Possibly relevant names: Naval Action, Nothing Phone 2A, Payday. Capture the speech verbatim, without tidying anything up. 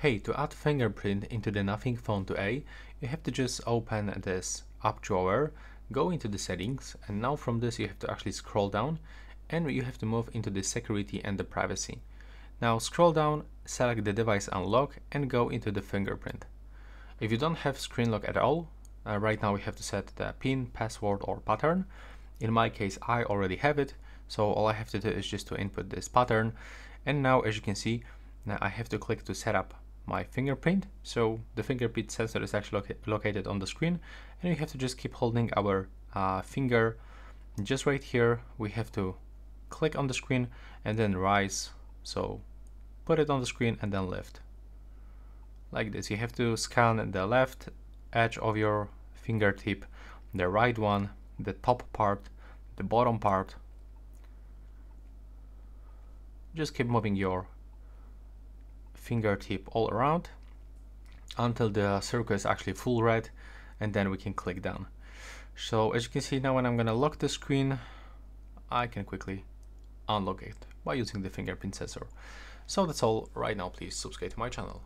Hey, to add fingerprint into the Nothing Phone two A, you have to just open this app drawer, go into the settings, and now from this you have to actually scroll down and you have to move into the security and the privacy. Now scroll down, select the device unlock and go into the fingerprint. If you don't have screen lock at all, uh, right now we have to set the PIN, password or pattern. In my case I already have it, so all I have to do is just to input this pattern, and now as you can see, now I have to click to set up my fingerprint. So the fingerprint sensor is actually loca located on the screen, and we have to just keep holding our uh, finger just right here. We have to click on the screen and then rise, so put it on the screen and then lift like this. You have to scan the left edge of your fingertip, the right one, the top part, the bottom part. Just keep moving your fingertip all around until the circle is actually full red, and then we can click down. So as you can see, now when I'm gonna lock the screen, I can quickly unlock it by using the fingerprint sensor. So that's all. Right now, please subscribe to my channel.